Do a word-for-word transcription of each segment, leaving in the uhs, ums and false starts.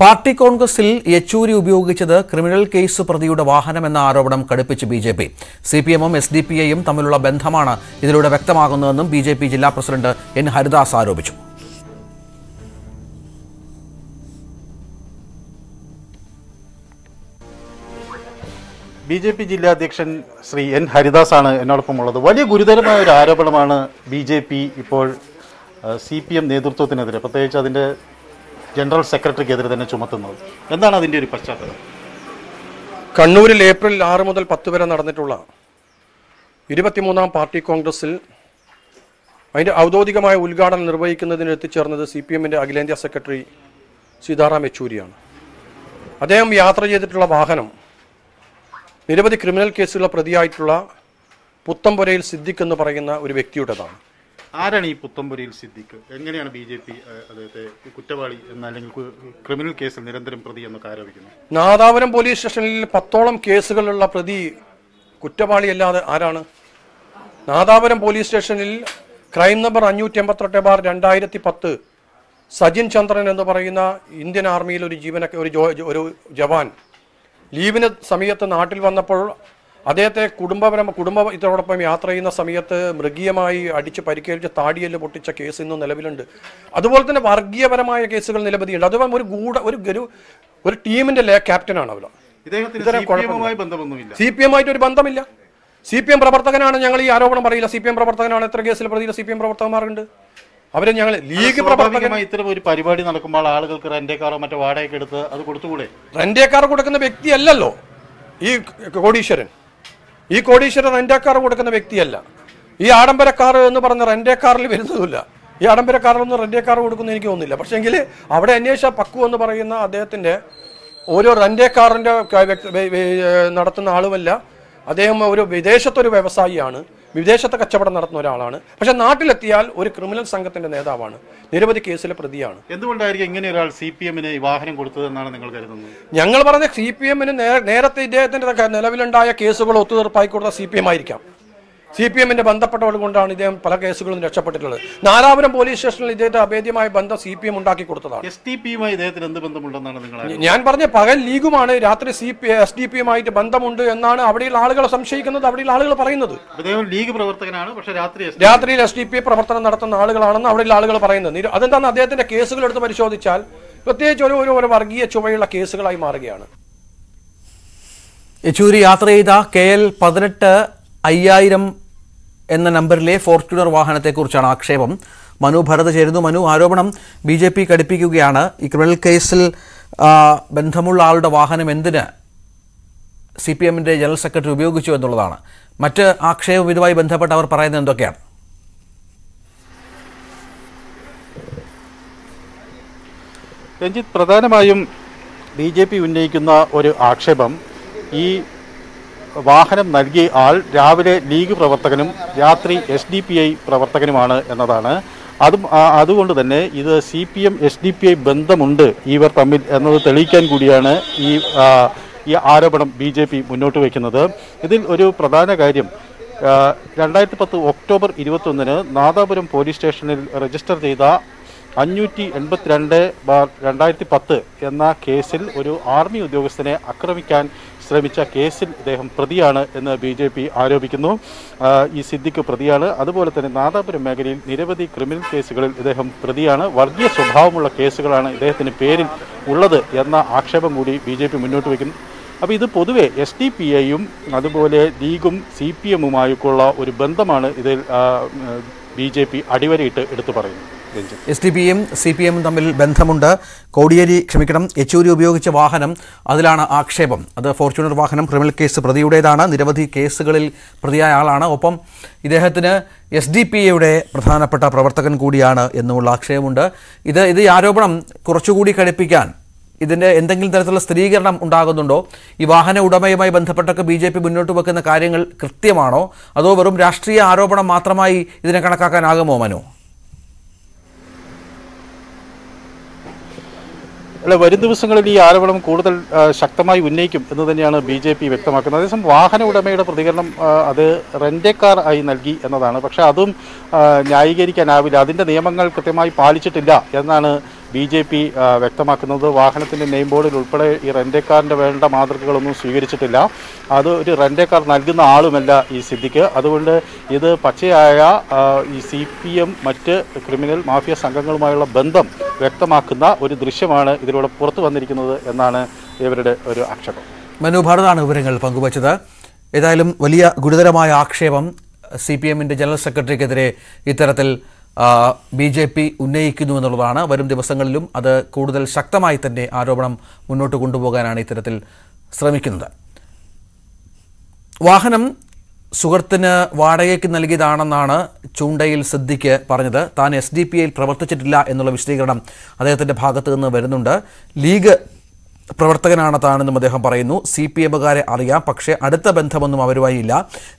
Party കോൺഗ്രസിൽ യെച്ചൂരി ഉപയോഗിച്ചത് criminal case പ്രതിയുടെ വാഹനമെന്ന ആരോപണം കടുപ്പിച്ച് B J P. C P എമ്മും എസ് ഡി പി ഐയും തമ്മിലുള്ള ബന്ധമാണ് ഇതിലൂടെ വ്യക്തമാകുന്നതെന്നും ബി ജെ പി ജില്ലാ പ്രസിഡന്റ് എൻ ഹരിദാസ് ആരോപിച്ചു. ബി ജെ പി ജില്ലാ അധ്യക്ഷൻ ശ്രീ എൻ ഹരിദാസാണ് എന്നോടൊപ്പമുള്ളത്. വലിയ ഗുരുതരമായ ഒരു ആരോപണമാണ് ബി ജെ പി ഇപ്പോൾ സി പി എം നേതൃത്വത്തിനെതിരെ, പ്രത്യേകിച്ച് അതിൻ്റെ ജനറൽ സെക്രട്ടറിക്കെതിരെ തന്നെ ചുമത്തുന്നത്. എന്താണ് അതിൻ്റെ ഒരു പശ്ചാത്തലം? കണ്ണൂരിൽ ഏപ്രിൽ ആറ് മുതൽ പത്ത് വരെ നടന്നിട്ടുള്ള ഇരുപത്തിമൂന്നാം പാർട്ടി കോൺഗ്രസിൽ അതിൻ്റെ ഔദ്യോഗികമായ ഉദ്ഘാടനം നിർവഹിക്കുന്നതിന് എത്തിച്ചേർന്നത് സി പി എമ്മിൻ്റെ അഖിലേന്ത്യാ സെക്രട്ടറി സീതാറാം യെച്ചൂരിയാണ്. അദ്ദേഹം യാത്ര ചെയ്തിട്ടുള്ള വാഹനം നിരവധി ക്രിമിനൽ കേസുകളിലെ പ്രതിയായിട്ടുള്ള പുത്തമ്പുരയിൽ സിദ്ദിഖ് എന്ന് പറയുന്ന ഒരു വ്യക്തിയുടേതാണ്. ആരാണ് ഈ പുത്തമ്പുരയിൽ സിദ്ദിഖ്? എങ്ങനെയാണ് ബി ജെ പി അദ്ദേഹത്തെ കുറ്റവാളി എന്നല്ലെങ്കിൽ ക്രിമിനൽ കേസിൽ നിരന്തരം പ്രതി എന്നൊക്കെ ആരോപിക്കുന്നത്? നാദാപുരം പോലീസ് സ്റ്റേഷനിൽ പത്തോളം കേസുകളുള്ള പ്രതി കുറ്റവാളിയല്ലാതെ ആരാണ്? നാദാപുരം പോലീസ് സ്റ്റേഷനിൽ ക്രൈം നമ്പർ അഞ്ഞൂറ്റി എൺപത്തെട്ട് ബാർ രണ്ടായിരത്തി പത്ത് സജിൻ ചന്ദ്രൻ എന്ന് പറയുന്ന ഇന്ത്യൻ ആർമിയിൽ ഒരു ജീവന ഒരു ഒരു ജവാൻ ലീവിന് സമയത്ത് നാട്ടിൽ വന്നപ്പോൾ അദ്ദേഹത്തെ കുടുംബപരമ കുടുംബ ഇതോടൊപ്പം യാത്ര ചെയ്യുന്ന സമയത്ത് മൃഗീയമായി അടിച്ച് പരിക്കേൽപ്പിച്ച് താടിയെല്ല് പൊട്ടിച്ച കേസ് ഇന്നും നിലവിലുണ്ട്. അതുപോലെ തന്നെ വർഗീയപരമായ കേസുകൾ നിരവധിയുണ്ട്. അതുപോലെ ഒരു ഗൂഢ ഒരു ഒരു ടീമിന്റെ ക്യാപ്റ്റനാണ് അവർ. സി പി എം ആയിട്ട് ഒരു ബന്ധമില്ല. സി പി എം പ്രവർത്തകനാണ്, ഞങ്ങൾ ഈ ആരോപണം പറയില്ല. സി പി എം പ്രവർത്തകനാണ്. എത്ര കേസിൽ പ്രതിയിൽ സി പി എം പ്രവർത്തകന്മാരുണ്ട്. അവരെ ഞങ്ങൾ ലീഗ് പ്രവർത്തകമായി ഇത്തരം ഒരു പരിപാടി നടക്കുമ്പോൾ ആളുകൾക്ക് റെന്റേ കാറോ മറ്റോ വാടകയ്ക്ക് എടുത്ത് അത് കൊടുത്തുകൂടെ? റെന്റേ കാർ കൊടുക്കുന്ന വ്യക്തിയല്ലല്ലോ ഈ കോടീശ്വരൻ. ഈ കോടീശ്വരൻ റെന്റേ കാർ കൊടുക്കുന്ന വ്യക്തിയല്ല. ഈ ആഡംബര കാർ എന്ന് പറഞ്ഞ റെന്റേ കാറിൽ വരുന്നതുമില്ല. ഈ ആഡംബര കാറിലൊന്നും റെന്റേ കാർ കൊടുക്കുന്ന എനിക്ക് തോന്നുന്നില്ല. പക്ഷേങ്കിൽ അവിടെ അന്വേഷിച്ച പക്കു എന്ന് പറയുന്ന അദ്ദേഹത്തിൻ്റെ ഓരോ റെന്റേ കാറിൻ്റെ നടത്തുന്ന ആളുമല്ല. അദ്ദേഹം ഒരു വിദേശത്തൊരു വ്യവസായിയാണ്, വിദേശത്തെ കച്ചവടം നടത്തുന്ന ഒരാളാണ്. പക്ഷെ നാട്ടിലെത്തിയാൽ ഒരു ക്രിമിനൽ സംഘത്തിന്റെ നേതാവാണ്, നിരവധി കേസിലെ പ്രതിയാണ്. എന്തുകൊണ്ടായിരിക്കും ഇങ്ങനെ ഒരാൾ സി പി എമ്മിന് വാഹനം കൊടുത്തതെന്നാണ് നിങ്ങൾ കരുതുന്നത്? ഞങ്ങൾ പറഞ്ഞ സി പി എമ്മിന് നേരത്തെ ഇദ്ദേഹത്തിന്റെ നിലവിലുണ്ടായ കേസുകൾ ഒത്തുതീർപ്പായി കൊടുത്ത സി പി എം ആയിരിക്കാം. സി പി എമ്മിന്റെ ബന്ധപ്പെട്ടവർ കൊണ്ടാണ് ഇദ്ദേഹം പല കേസുകളും രക്ഷപ്പെട്ടിട്ടുള്ളത്. നാരാപുരം പോലീസ് സ്റ്റേഷനിൽ ഇദ്ദേഹത്തെ അഭേദ്യമായ ബന്ധം സി പി എം ഉണ്ടാക്കി കൊടുത്തതാണ്. എസ് ഡി പി യുമായി ഇദ്ദേഹത്തിന് എന്ത് ബന്ധമുണ്ടെന്നാണ് നിങ്ങൾ? ഞാൻ പറഞ്ഞ പകൽ ലീഗുമാണ്, രാത്രി C P S D P യുമായിട്ട് ബന്ധമുണ്ട് എന്നാണ് അവിടെയുള്ള ആളുകൾ സംശയിക്കുന്നത്, അവിടെയുള്ള ആളുകൾ പറയുന്നത്. ലീഗ് പ്രവർത്തകനാണ്, പക്ഷേ രാത്രി രാത്രിയിൽ എസ് ഡി പി പ്രവർത്തനം നടത്തുന്ന ആളുകളാണെന്ന് അവിടെയുള്ള ആളുകൾ പറയുന്നത്. അതെന്താണ് അദ്ദേഹത്തിന്റെ കേസുകൾ എടുത്ത് പരിശോധിച്ചാൽ പ്രത്യേകിച്ച് ഒരു ഒരു വർഗീയ ചുവയുള്ള കേസുകളായി മാറുകയാണ്. യെച്ചൂരി യാത്ര ചെയ്ത കെ എൽ പതിനെട്ട് അയ്യായിരം എന്ന നമ്പറിലെ ഫോർച്യൂണർ വാഹനത്തെക്കുറിച്ചാണ് ആക്ഷേപം. മനു ഭരത് ചേരുന്നു. മനു, ആരോപണം ബി ജെ പി കടുപ്പിക്കുകയാണ്. ഈ ക്രിമിനൽ കേസിൽ ബന്ധമുള്ള ആളുടെ വാഹനം എന്തിന് സി പി എമ്മിൻ്റെ ജനറൽ സെക്രട്ടറി ഉപയോഗിച്ചു എന്നുള്ളതാണ്. മറ്റ് ആക്ഷേപം ഇതുമായി ബന്ധപ്പെട്ട് അവർ പറയുന്നത് എന്തൊക്കെയാണ്? രഞ്ജിത്ത്, പ്രധാനമായും ബി ജെ പി ഉന്നയിക്കുന്ന ഒരു ആക്ഷേപം, ഈ വാഹനം നൽകിയ ആൾ രാവിലെ ലീഗ് പ്രവർത്തകനും രാത്രി എസ് ഡി പി ഐ പ്രവർത്തകനുമാണ് എന്നതാണ്. അതും അതുകൊണ്ട് തന്നെ ഇത് C P M S D P I ബന്ധമുണ്ട് ഇവർ തമ്മിൽ എന്നത് തെളിയിക്കാൻ കൂടിയാണ് ഈ ഈ ആരോപണം ബി ജെ പി മുന്നോട്ട് വയ്ക്കുന്നത്. ഇതിൽ ഒരു പ്രധാന കാര്യം, രണ്ടായിരത്തി പത്ത് ഒക്ടോബർ ഇരുപത്തൊന്നിന് നാദാപുരം പോലീസ് സ്റ്റേഷനിൽ രജിസ്റ്റർ ചെയ്ത അഞ്ഞൂറ്റി എൺപത്തിരണ്ട് ബാർ രണ്ടായിരത്തി പത്ത് എന്ന കേസിൽ ഒരു ആർമി ഉദ്യോഗസ്ഥനെ ആക്രമിക്കാൻ ശ്രമിച്ച കേസിൽ ഇദ്ദേഹം പ്രതിയാണ് എന്ന് ബി ജെ പി ആരോപിക്കുന്നു. ഈ സിദ്ദിഖ് പ്രതിയാണ്. അതുപോലെ തന്നെ നാദാപുരം മേഖലയിൽ നിരവധി ക്രിമിനൽ കേസുകളിൽ ഇദ്ദേഹം പ്രതിയാണ്. വർഗീയ സ്വഭാവമുള്ള കേസുകളാണ് ഇദ്ദേഹത്തിന് പേരിൽ ഉള്ളത് എന്ന ആക്ഷേപം കൂടി ബി ജെ പി മുന്നോട്ട് വയ്ക്കുന്നു. അപ്പോൾ ഇത് പൊതുവെ എസ് ഡി പി ഐയും അതുപോലെ ലീഗും സി പി എമ്മുമായിട്ടുള്ള ഒരു ബന്ധമാണ് ഇതിൽ ബി ജെ പി അടിവരയിട്ട് എടുത്തു പറയുന്നത്. S D P M C P M തമ്മിൽ ബന്ധമുണ്ട്. കോടിയേരി ക്ഷമിക്കണം യെച്ചൂരി ഉപയോഗിച്ച വാഹനം, അതിലാണ് ആക്ഷേപം. അത് ഫോർച്യൂണർ വാഹനം, ക്രിമിനൽ കേസ് പ്രതിയുടേതാണ്. നിരവധി കേസുകളിൽ പ്രതിയായ ആളാണ്. ഒപ്പം ഇദ്ദേഹത്തിന് എസ് ഡി പി ഐയുടെ പ്രധാനപ്പെട്ട പ്രവർത്തകൻ കൂടിയാണ് എന്നുമുള്ള ആക്ഷേപമുണ്ട്. ഇത് ഇത് ആരോപണം കുറച്ചുകൂടി കടുപ്പിക്കാൻ ഇതിൻ്റെ എന്തെങ്കിലും തരത്തിലുള്ള സ്ഥിരീകരണം ഉണ്ടാകുന്നുണ്ടോ? ഈ വാഹന ഉടമയുമായി ബന്ധപ്പെട്ടൊക്കെ ബി ജെ പി മുന്നോട്ട് വെക്കുന്ന കാര്യങ്ങൾ കൃത്യമാണോ, അതോ വെറും രാഷ്ട്രീയ ആരോപണം മാത്രമായി ഇതിനെ കണക്കാക്കാനാകുമോ മനു? അല്ല, വരും ദിവസങ്ങളിൽ ഈ ആരോപണം കൂടുതൽ ശക്തമായി ഉന്നയിക്കും എന്ന് തന്നെയാണ് ബി ജെ പി വ്യക്തമാക്കുന്നത്. അതേസമയം വാഹന ഉടമയുടെ പ്രതികരണം, അത് റെൻ്റേ കാർ ആയി നൽകി എന്നതാണ്. പക്ഷേ അതും ന്യായീകരിക്കാനാവില്ല. അതിൻ്റെ നിയമങ്ങൾ കൃത്യമായി പാലിച്ചിട്ടില്ല എന്നാണ് B J P Vectamakanada, Wahanathan name board, Ulpada, Rendekar and Velda Madrakalum, Sugarichilla, other Rendekar Nagana Alumella, Isidica, other either Pacheaya, C P M, Mate, criminal, mafia, Sankangal Mala Bandam, Vectamakana, or Drishamana, either Porto and Anana, every day or action. Manu Bharadana Viringal Pangubachada, Edilum Valia Gudaramaya Akshavam, C P M in the General Secretary Kedre, Itaratel. Uh, B J P ഉന്നയിക്കുന്നു എന്നുള്ളതാണ് വരും ദിവസങ്ങളിലും അത് കൂടുതൽ ശക്തമായി തന്നെ ആരോപണം മുന്നോട്ട് കൊണ്ടുപോകാനാണ് ഇത്തരത്തിൽ ശ്രമിക്കുന്നത് വാഹനം സുഹൃത്തിന് വാടകയ്ക്ക് നൽകിയതാണെന്നാണ് ചൂണ്ടയിൽ സിദ്ദിഖ് പറഞ്ഞത് താൻ S D P I യിൽ പ്രവർത്തിച്ചിട്ടില്ല എന്നുള്ള വിശദീകരണം അദ്ദേഹത്തിന്റെ ഭാഗത്തു നിന്ന് വരുന്നുണ്ട് ലീഗ് പ്രവർത്തകനാണ് താനെന്നും അദ്ദേഹം പറയുന്നു സിപിഎംകാരെ അറിയാം പക്ഷേ അടുത്ത ബന്ധമൊന്നും അവരുമായില്ല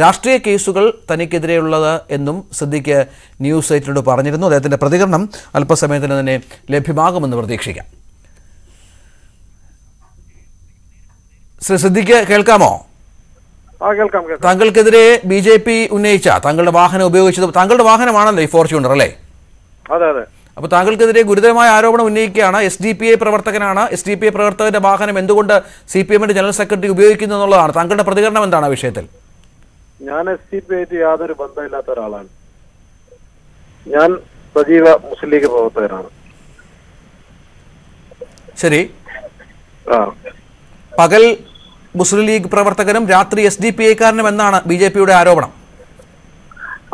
രാഷ്ട്രീയ കേസുകൾ തനിക്കെതിരെയുള്ളത് എന്നും സിദ്ദിഖ് ന്യൂസ് സൈറ്റിനോട് പറഞ്ഞിരുന്നു അദ്ദേഹത്തിന്റെ പ്രതികരണം അല്പസമയത്തിന് തന്നെ ലഭ്യമാകുമെന്ന് പ്രതീക്ഷിക്കാം ശ്രീ സിദ്ദിഖ് കേൾക്കാമോ ആ കേൾക്കാം കേൾക്കാം താങ്കൾക്കെതിരെ ബിജെപി ഉന്നയിച്ച താങ്കളുടെ വാഹനം ഉപയോഗിച്ചത് താങ്കളുടെ വാഹനമാണല്ലോ ഈ ഫോർച്യൂണർ അല്ലേ അതെ അതെ അപ്പോൾ താങ്കൾക്കെതിരെ ഗുരുതരമായ ആരോപണം ഉന്നയിക്കുകയാണ് S D P I പ്രവർത്തകനാണ് S D P I പ്രവർത്തകന്റെ വാഹനം എന്തുകൊണ്ട് C P M ന്റെ ജനറൽ സെക്രട്ടറി ഉപയോഗിക്കുന്നു എന്നുള്ളതാണ് താങ്കളുടെ പ്രതികരണം എന്താണ് ആ വിഷയത്തിൽ ഞാൻ S D P I യുടെ യാതൊരു ബന്ധമില്ലാത്ത ഒരാളാണ് ഞാൻ സജീവ മുസ്ലിം ലീഗ് പ്രവർത്തകനാണ് ശരി ആ പകൽ മുസ്ലിം ലീഗ് പ്രവർത്തകനും രാത്രി S D P I കാരനും എന്നാണ് B J P യുടെ ആരോപണം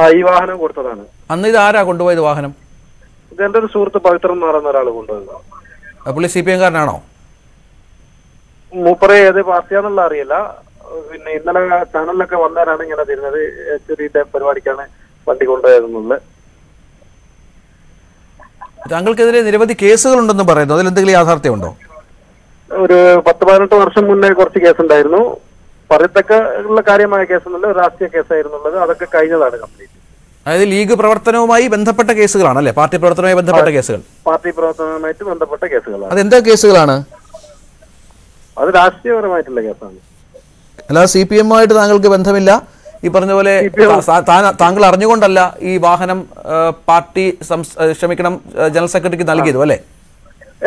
ആ ഈ വാഹനം കൊടുത്തതാണ് അന്ന് ഇത് ആരാ കൊണ്ടുപോയത് വാഹനം ഇത് എൻ്റെ ഒരു സുഹൃത്ത് പവിത്രൻ എന്ന് പറയുന്ന ഒരാൾ കൊണ്ടുപോയതാണ് പുള്ളി സി പി എം കാരനാണോ മൂപ്പറേ ഏത് പാർട്ടിയാണെന്നുള്ള അറിയില്ല പിന്നെ ഇന്നലെ ചാനലിലൊക്കെ വന്നവരാണ് ഇങ്ങനെ തരുന്നത് ചെറിയ പരിപാടിക്കാണ് വണ്ടി കൊണ്ടുപോയതെന്നുള്ളത് താങ്കൾക്കെതിരെ നിരവധി കേസുകൾ ഉണ്ടെന്ന് പറയുന്നു അതിൽ എന്തെങ്കിലും യാഥാർത്ഥ്യമുണ്ടോ ഒരു പത്ത് പതിനെട്ട് വർഷം മുന്നേ കുറച്ച് കേസുണ്ടായിരുന്നു പറയത്തക്ക ഉള്ള കാര്യമായ കേസൊന്നുമില്ല രാഷ്ട്രീയ കേസായിരുന്നുള്ളത് അതൊക്കെ കഴിഞ്ഞതാണ് കംപ്ലീറ്റ് അതായത് ലീഗ് പ്രവർത്തനവുമായി ബന്ധപ്പെട്ട കേസുകളാണല്ലേ പാർട്ടി പ്രവർത്തനവുമായി ബന്ധപ്പെട്ട കേസുകൾ പാർട്ടി പ്രവർത്തനവുമായിട്ട് ബന്ധപ്പെട്ട കേസുകളാണ് അതെന്താ കേസുകളാണ് അത് രാഷ്ട്രീയപരമായിട്ടുള്ള കേസാണ് അല്ല സി പി എമ്മുമായിട്ട് താങ്കൾക്ക് ബന്ധമില്ല ഈ പറഞ്ഞ പോലെ താങ്കൾ അറിഞ്ഞുകൊണ്ടല്ല ഈ വാഹനം പാർട്ടി ക്ഷമിക്കണം ജനറൽ സെക്രട്ടറിക്ക് നൽകിയതും അല്ലേ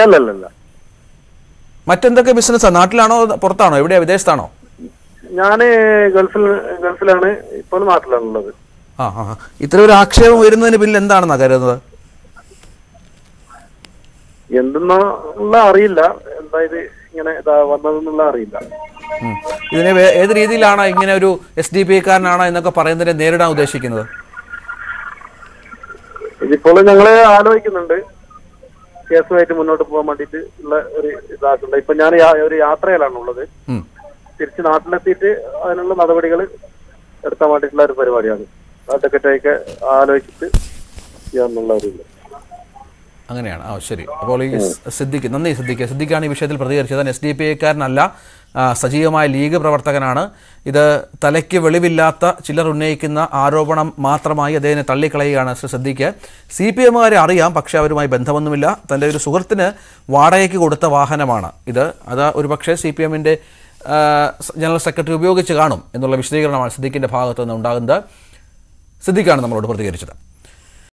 അല്ലല്ല മറ്റെന്തൊക്കെ ബിസിനസ്സാണ് നാട്ടിലാണോ പുറത്താണോ എവിടെയാ വിദേശത്താണോ ഞാന് ഗൾഫിൽ ഗൾഫിലാണ് ഇപ്പോൾ നാട്ടിലാണുള്ളത് ആ ആ ഇത്ര ഒരു ആക്ഷേപം വരുന്നതിന് പിന്നിൽ എന്താണെന്നാ കരുതുന്നത് എന്തെന്നുള്ള അറിയില്ല എന്താ ഇത് ഇങ്ങനെ വന്നതെന്നുള്ള അറിയില്ല ഇതിനെ ഏത് രീതിയിലാണ് ഇങ്ങനെ ഒരു എസ് ഡി പി ഐക്കാരനാണോ എന്നൊക്കെ പറയുന്നതിനെ നേരിടാൻ ഉദ്ദേശിക്കുന്നത് ഇതിപ്പോൾ ഞങ്ങള് ആലോചിക്കുന്നുണ്ട് കേസുമായിട്ട് മുന്നോട്ട് പോകാൻ വേണ്ടിട്ട് ഉള്ള ഒരു ഇതാക്കുന്നുണ്ട് ഇപ്പൊ ഞാൻ ഒരു യാത്രയിലാണുള്ളത് തിരിച്ച് നാട്ടിലെത്തിയിട്ട് അതിനുള്ള നടപടികൾ എടുക്കാൻ വേണ്ടിയിട്ടുള്ള ഒരു പരിപാടിയാണ് അതൊക്കെ ആലോചിച്ചിട്ട് അങ്ങനെയാണ് ആ ശരി അപ്പോൾ ഈ സിദ്ദിഖ് നന്ദി സിദ്ദിഖ് സിദ്ദിഖാണ് ഈ വിഷയത്തിൽ പ്രതികരിച്ചത് എസ് ഡി പി ഐക്കാരനല്ല സജീവമായ ലീഗ് പ്രവർത്തകനാണ് ഇത് തലയ്ക്ക് വെളിവില്ലാത്ത ചിലർ ഉന്നയിക്കുന്ന ആരോപണം മാത്രമായി അദ്ദേഹത്തെ തള്ളിക്കളയുകയാണ് ശ്രീ സിദ്ദിഖ് സി പി എമ്മുകാരെ അറിയാം പക്ഷേ അവരുമായി ബന്ധമൊന്നുമില്ല തൻ്റെ ഒരു സുഹൃത്തിന് വാടകയ്ക്ക് കൊടുത്ത വാഹനമാണ് ഇത് അത് ഒരു പക്ഷേ സി പി എമ്മിൻ്റെ ജനറൽ സെക്രട്ടറി ഉപയോഗിച്ച് കാണും എന്നുള്ള വിശദീകരണമാണ് സിദ്ദിഖിൻ്റെ ഭാഗത്തു നിന്ന് ഉണ്ടാകുന്നത് സിദ്ദിഖാണ് നമ്മളോട് പ്രതികരിച്ചത്.